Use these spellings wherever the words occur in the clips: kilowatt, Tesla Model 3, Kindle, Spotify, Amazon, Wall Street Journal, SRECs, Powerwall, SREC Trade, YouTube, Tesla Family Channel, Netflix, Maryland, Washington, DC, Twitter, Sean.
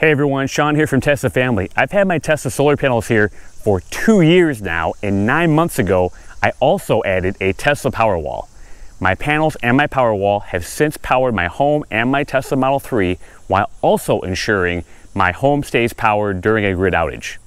Hey everyone, Sean here from Tesla Family. I've had my Tesla solar panels here for 2 years now, and 9 months ago, I also added a Tesla Powerwall. My panels and my Powerwall have since powered my home and my Tesla Model 3, while also ensuring my home stays powered during a grid outage.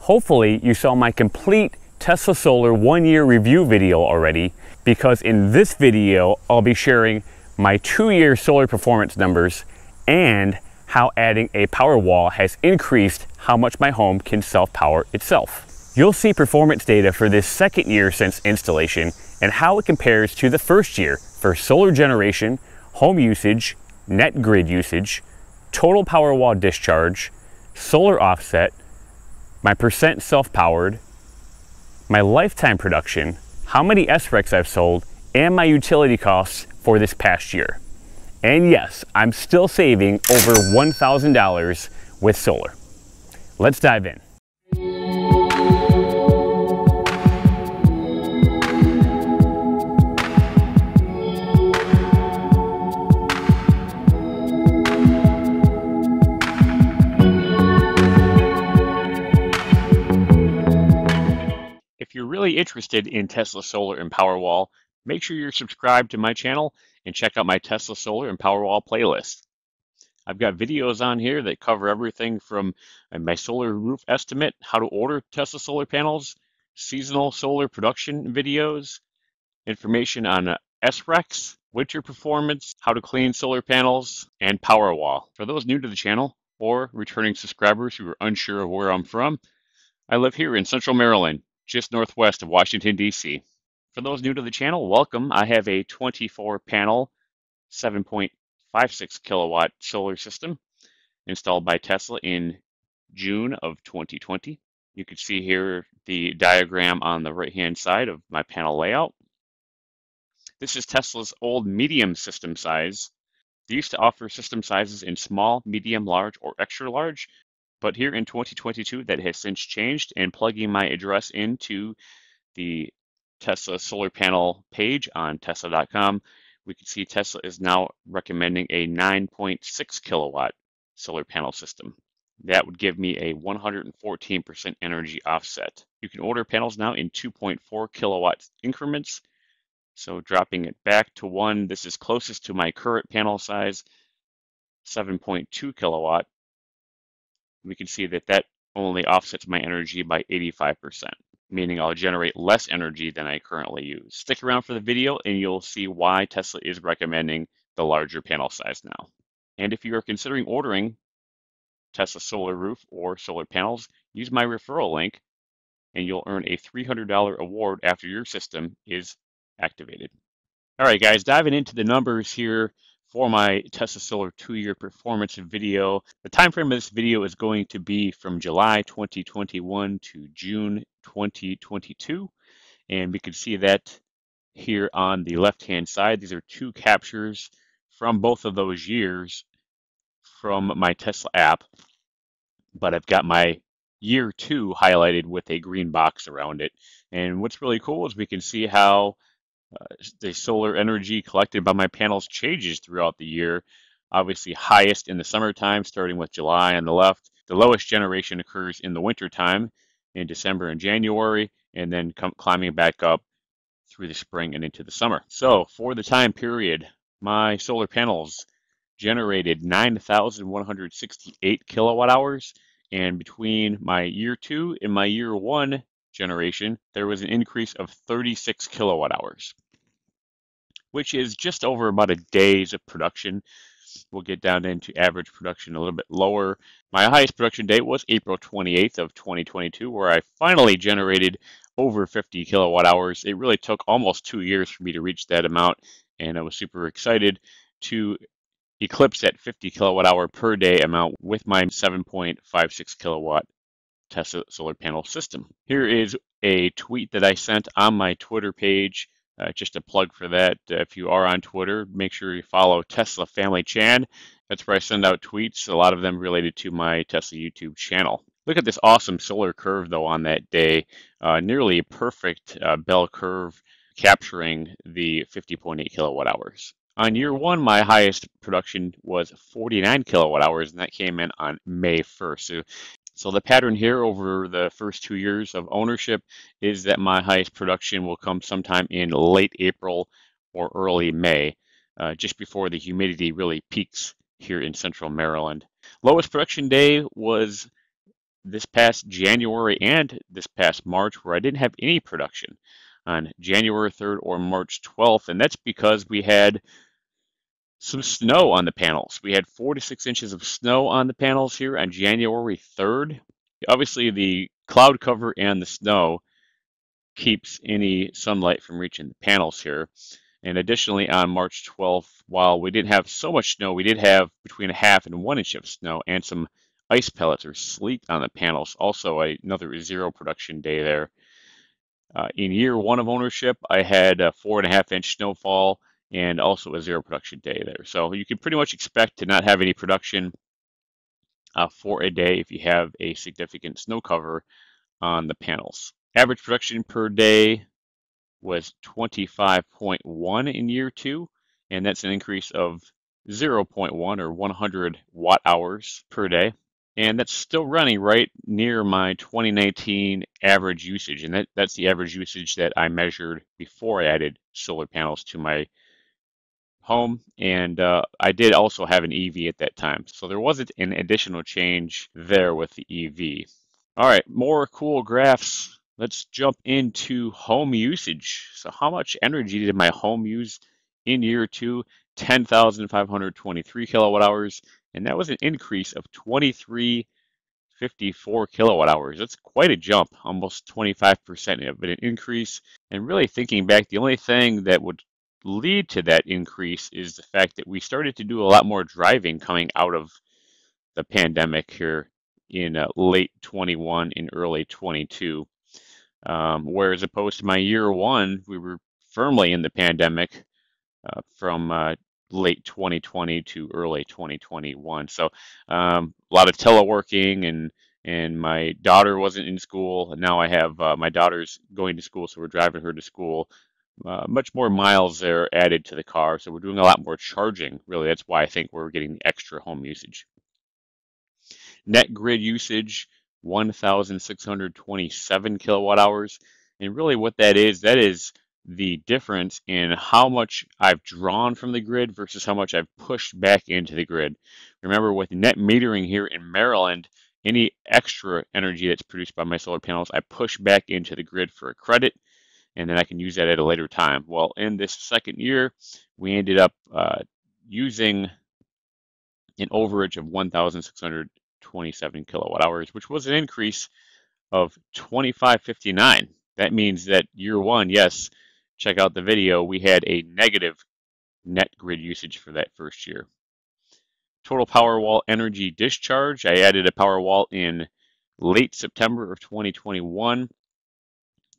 Hopefully, you saw my complete Tesla Solar 1 year review video already, because in this video, I'll be sharing my 2 year solar performance numbers and how adding a Powerwall has increased how much my home can self-power itself. You'll see performance data for this second year since installation and how it compares to the first year for solar generation, home usage, net grid usage, total Powerwall discharge, solar offset, my percent self-powered, my lifetime production, how many SRECs I've sold, and my utility costs for this past year. And yes, I'm still saving over $1,000 with solar. Let's dive in. If you're really interested in Tesla Solar and Powerwall, make sure you're subscribed to my channel and check out my Tesla Solar and Powerwall playlist. I've got videos on here that cover everything from my solar roof estimate, how to order Tesla solar panels, seasonal solar production videos, information on SRECs, winter performance, how to clean solar panels, and Powerwall. For those new to the channel or returning subscribers who are unsure of where I'm from, I live here in central Maryland, just northwest of Washington, DC. For those new to the channel, welcome. I have a 24-panel, 7.56 kilowatt solar system installed by Tesla in June of 2020. You can see here the diagram on the right-hand side of my panel layout. This is Tesla's old medium system size. They used to offer system sizes in small, medium, large, or extra large, but here in 2022, that has since changed, and plugging my address into the Tesla solar panel page on tesla.com, we can see Tesla is now recommending a 9.6 kilowatt solar panel system. That would give me a 114% energy offset. You can order panels now in 2.4 kilowatt increments. So dropping it back to one, this is closest to my current panel size, 7.2 kilowatt. We can see that that only offsets my energy by 85%. Meaning I'll generate less energy than I currently use. Stick around for the video and you'll see why Tesla is recommending the larger panel size now. And if you are considering ordering Tesla Solar Roof or solar panels, use my referral link and you'll earn a $300 award after your system is activated. All right, guys, diving into the numbers here for my Tesla Solar 2 year performance video. The time frame of this video is going to be from July 2021 to June 2022, and we can see that here on the left hand side. These are two captures from both of those years from my Tesla app, but I've got my year two highlighted with a green box around it. And what's really cool is we can see how the solar energy collected by my panels changes throughout the year. Obviously highest in the summertime, starting with July on the left. The lowest generation occurs in the wintertime, in December and January, and then climbing back up through the spring and into the summer. So for the time period, my solar panels generated 9,168 kilowatt hours, and between my year two and my year one generation, there was an increase of 36 kilowatt hours, which is just over about a day's of production. We'll get down into average production a little bit lower. My highest production date was April 28th of 2022, where I finally generated over 50 kilowatt hours. It really took almost 2 years for me to reach that amount, and I was super excited to eclipse that 50 kilowatt hour per day amount with my 7.56 kilowatt Tesla solar panel system. Here is a tweet that I sent on my Twitter page. Just a plug for that. If you are on Twitter, make sure you follow Tesla Family Chan. That's where I send out tweets, a lot of them related to my Tesla YouTube channel. Look at this awesome solar curve though on that day. Nearly a perfect bell curve capturing the 50.8 kilowatt hours. On year one, my highest production was 49 kilowatt hours, and that came in on May 1st. So the pattern here over the first 2 years of ownership is that my highest production will come sometime in late April or early May, just before the humidity really peaks here in central Maryland. Lowest production day was this past January and this past March, where I didn't have any production on January 3rd or March 12th, and that's because we had some snow on the panels. We had 4 to 6 inches of snow on the panels here on January 3rd. Obviously, the cloud cover and the snow keeps any sunlight from reaching the panels here. And additionally, on March 12th, while we didn't have so much snow, we did have between a half and 1 inch of snow and some ice pellets or sleet on the panels. Also, another zero production day there. In year one of ownership, I had a 4.5 inch snowfall and also a zero production day there. So you can pretty much expect to not have any production for a day if you have a significant snow cover on the panels. Average production per day was 25.1 in year two, and that's an increase of 0.1 or 100 watt hours per day. And that's still running right near my 2019 average usage. And that's the average usage that I measured before I added solar panels to my home. And I did also have an EV at that time. So there wasn't an additional change there with the EV. All right, more cool graphs. Let's jump into home usage. So how much energy did my home use in year two? 10,523 kilowatt hours. And that was an increase of 2,354 kilowatt hours. That's quite a jump, almost 25% of an increase. And really thinking back, the only thing that would lead to that increase is the fact that we started to do a lot more driving coming out of the pandemic here in late 21 and early 22. Whereas opposed to my year one, we were firmly in the pandemic from late 2020 to early 2021. So a lot of teleworking, and my daughter wasn't in school. And now I have my daughter's going to school, so we're driving her to school. Much more miles there added to the car, so we're doing a lot more charging. Really, that's why I think we're getting the extra home usage. Net grid usage, 1,627 kilowatt hours. And really what that is the difference in how much I've drawn from the grid versus how much I've pushed back into the grid. Remember, with net metering here in Maryland, any extra energy that's produced by my solar panels, I push back into the grid for a credit, and then I can use that at a later time. Well, in this second year, we ended up using an overage of 1,627 kilowatt hours, which was an increase of 2,559. That means that year one, yes, check out the video, we had a negative net grid usage for that first year. Total Powerwall energy discharge. I added a Powerwall in late September of 2021.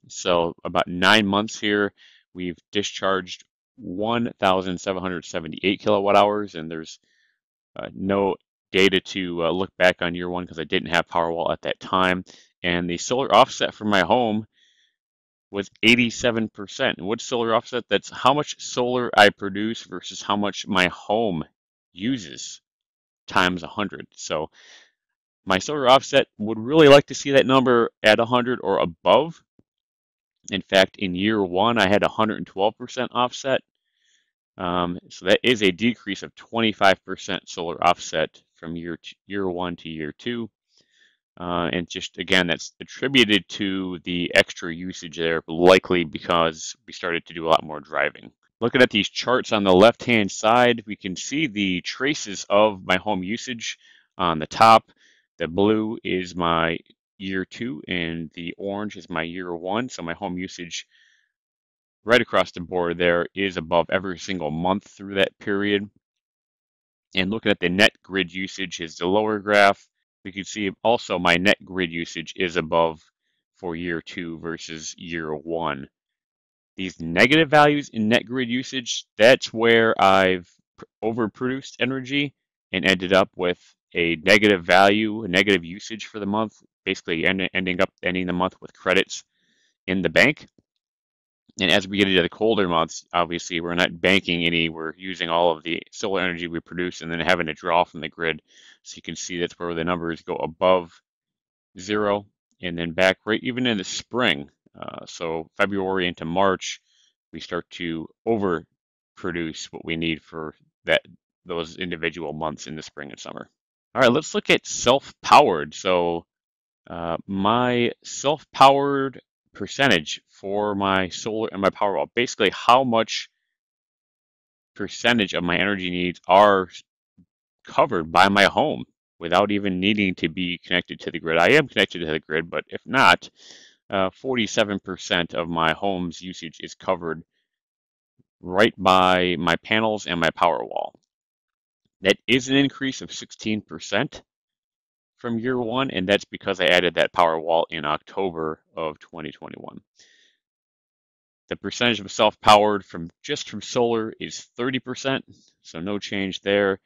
So about 9 months here, we've discharged 1,778 kilowatt hours. And there's no data to look back on year one because I didn't have Powerwall at that time. And the solar offset for my home was 87%. And what's solar offset? That's how much solar I produce versus how much my home uses times 100. So my solar offset, would really like to see that number at 100 or above. In fact, in year one, I had 112% offset. So that is a decrease of 25% solar offset from year one to year two. And just, again, that's attributed to the extra usage there, likely because we started to do a lot more driving. Looking at these charts on the left-hand side, we can see the traces of my home usage on the top. The blue is my year two, and the orange is my year one. So my home usage right across the board there is above every single month through that period. And looking at the net grid usage is the lower graph. We can see also my net grid usage is above for year two versus year one. These negative values in net grid usage, that's where I've overproduced energy and ended up with a negative value, a negative usage for the month, basically ending the month with credits in the bank. And as we get into the colder months, obviously we're not banking any, we're using all of the solar energy we produce and then having to draw from the grid. So you can see that's where the numbers go above zero and then back right even in the spring. So February into March, we start to overproduce what we need for that those individual months in the spring and summer. All right, let's look at self-powered. So my self-powered percentage for my solar and my Powerwall, basically how much percentage of my energy needs are covered by my home without even needing to be connected to the grid. I am connected to the grid, but if not, 47% of my home's usage is covered right by my panels and my Powerwall. That is an increase of 16% from year one, and that's because I added that Powerwall in October of 2021. The percentage of self-powered from solar is 30%, so no change there.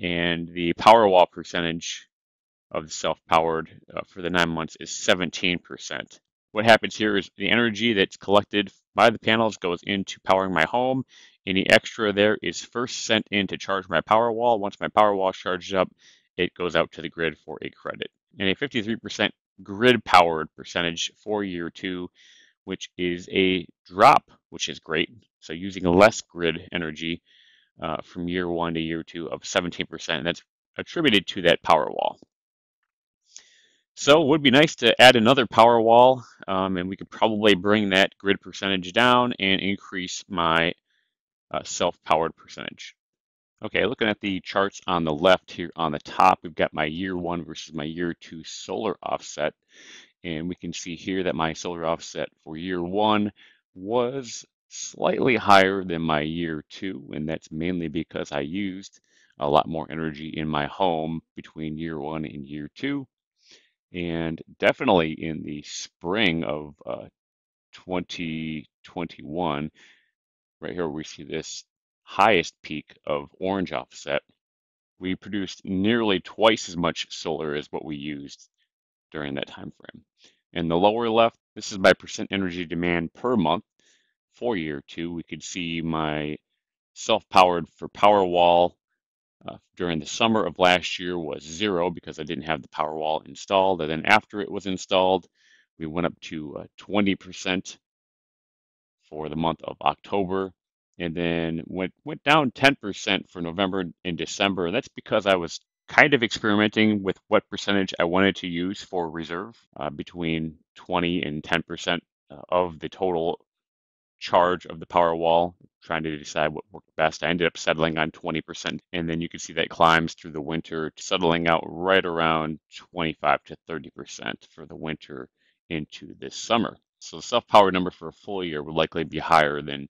And the Powerwall percentage of the self-powered for the 9 months is 17%. What happens here is the energy that's collected by the panels goes into powering my home. Any extra there is first sent in to charge my Powerwall. Once my Powerwall charges up, it goes out to the grid for a credit. And a 53% grid-powered percentage for year two, which is a drop, which is great. So using less grid energy from year one to year two of 17%, and that's attributed to that Powerwall. So it would be nice to add another Powerwall, and we could probably bring that grid percentage down and increase my self-powered percentage. Okay, looking at the charts on the left here on the top, we've got my year one versus my year two solar offset. And we can see here that my solar offset for year one was slightly higher than my year two. And that's mainly because I used a lot more energy in my home between year one and year two. And definitely in the spring of 2021, right here we see this highest peak of orange offset, we produced nearly twice as much solar as what we used during that time frame. In the lower left, this is my percent energy demand per month for year two. We could see my self-powered for Powerwall during the summer of last year was zero because I didn't have the Powerwall installed, and then after it was installed we went up to 20% for the month of October, and then went down 10% for November and December. That's because I was kind of experimenting with what percentage I wanted to use for reserve, between 20 and 10% of the total charge of the Powerwall, trying to decide what worked best. I ended up settling on 20%, and then you can see that climbs through the winter, settling out right around 25 to 30% for the winter into this summer. So the self-power number for a full year would likely be higher than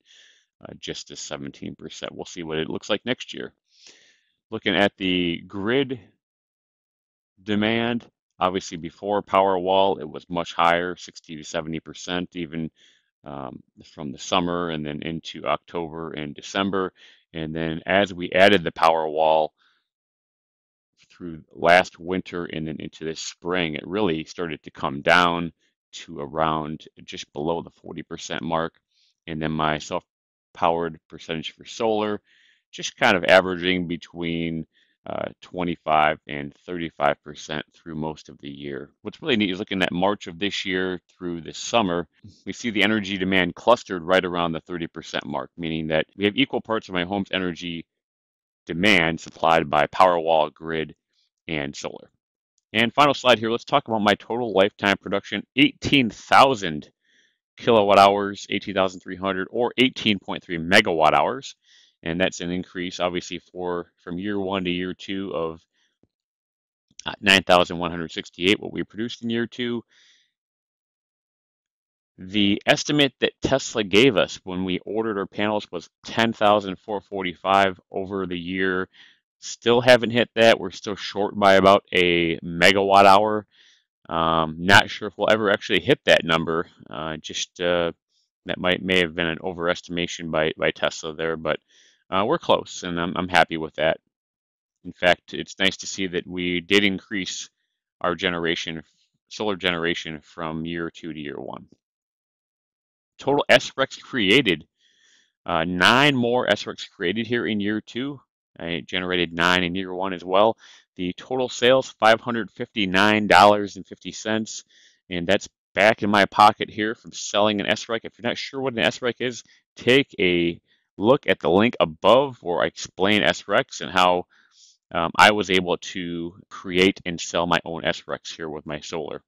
just to 17%. We'll see what it looks like next year. Looking at the grid demand, obviously before Powerwall, it was much higher, 60 to 70%, even from the summer and then into October and December. And then as we added the Powerwall through last winter and then into this spring, it really started to come down to around just below the 40% mark. And then my self-powered percentage for solar, just kind of averaging between 25 and 35% through most of the year. What's really neat is looking at March of this year through this summer, we see the energy demand clustered right around the 30% mark, meaning that we have equal parts of my home's energy demand supplied by Powerwall, grid, and solar. And final slide here, let's talk about my total lifetime production, 18,000 kilowatt hours, 18,300, or 18.3 megawatt hours. And that's an increase, obviously, from year one to year two of 9,168, what we produced in year two. The estimate that Tesla gave us when we ordered our panels was 10,445 over the year. Still haven't hit that. We're still short by about a megawatt hour. Not sure if we'll ever actually hit that number. That may have been an overestimation by Tesla there, but we're close, and I'm happy with that. In fact, it's nice to see that we did increase our solar generation from year two to year one. total SRECs created, 9 more SRECs created here in year 2. I generated 9 in year 1 as well. The total sales, $559.50, and that's back in my pocket here from selling an SREC. If you're not sure what an SREC is, take a look at the link above where I explain SRECs and how I was able to create and sell my own SRECs here with my solar.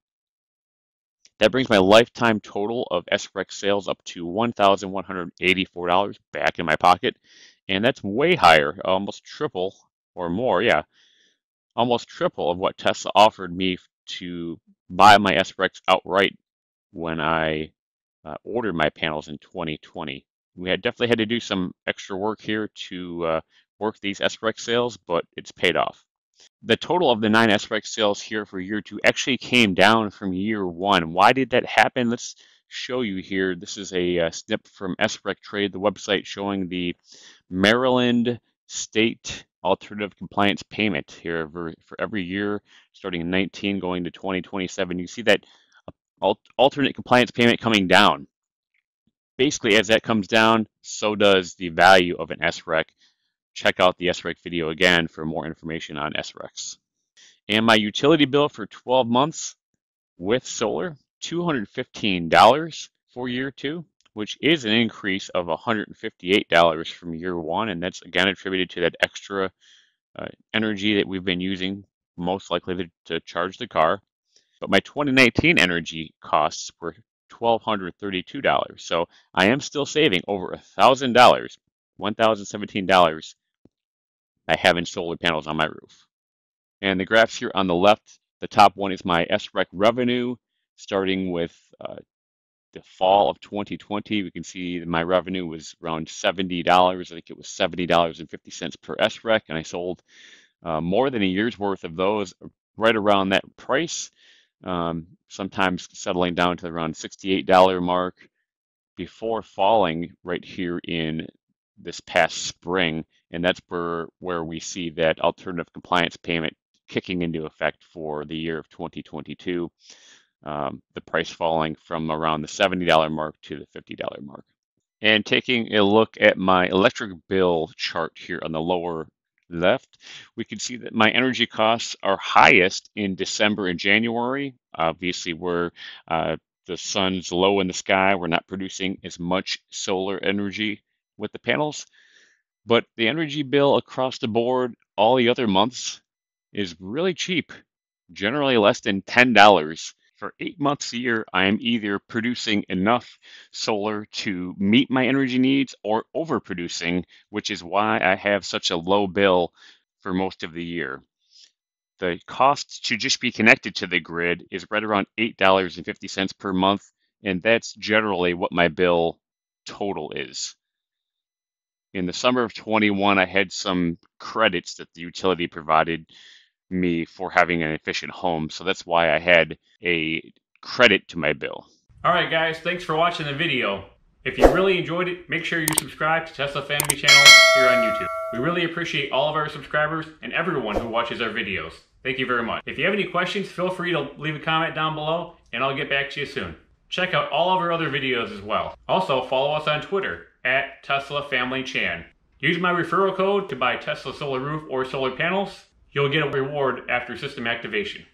That brings my lifetime total of SREC sales up to $1,184 back in my pocket. And that's way higher, almost triple or more, yeah. Almost triple of what Tesla offered me to buy my SRECs outright when I ordered my panels in 2020. We definitely had to do some extra work here to work these SREC sales, but it's paid off. The total of the 9 SREC sales here for year 2 actually came down from year 1. Why did that happen? Let's show you here. This is a snip from SREC Trade, the website, showing the Maryland State Alternative Compliance Payment here for every year, starting in 19, going to 2027. You see that alternate compliance payment coming down. Basically, as that comes down, so does the value of an SREC. Check out the SREC video again for more information on SRECs. And my utility bill for 12 months with solar, $215 for year 2, which is an increase of $158 from year 1, and that's again attributed to that extra energy that we've been using, most likely to charge the car. But my 2019 energy costs were $1,232, so I am still saving over $1,000, $1,017 by having solar panels on my roof. And the graphs here on the left, the top one is my SREC revenue, starting with the fall of 2020. We can see that my revenue was around $70. I think it was $70.50 per SREC, and I sold more than a year's worth of those right around that price. Sometimes settling down to around $68 mark before falling right here in this past spring, and that's where we see that alternative compliance payment kicking into effect for the year of 2022, the price falling from around the $70 mark to the $50 mark. And taking a look at my electric bill chart here on the lower left, we can see that my energy costs are highest in December and January. Obviously, where the sun's low in the sky, we're not producing as much solar energy with the panels, but the energy bill across the board all the other months is really cheap, generally less than $10. For 8 months a year, I am either producing enough solar to meet my energy needs or overproducing, which is why I have such a low bill for most of the year. The cost to just be connected to the grid is right around $8.50 per month, and that's generally what my bill total is. In the summer of 21, I had some credits that the utility provided me for having an efficient home, so that's why I had a credit to my bill. Alright guys, thanks for watching the video. If you really enjoyed it, make sure you subscribe to Tesla Family Channel here on YouTube. We really appreciate all of our subscribers and everyone who watches our videos. Thank you very much. If you have any questions, feel free to leave a comment down below and I'll get back to you soon. Check out all of our other videos as well. Also, follow us on Twitter at Tesla Family Chan. Use my referral code to buy Tesla Solar Roof or Solar Panels. You'll get a reward after system activation.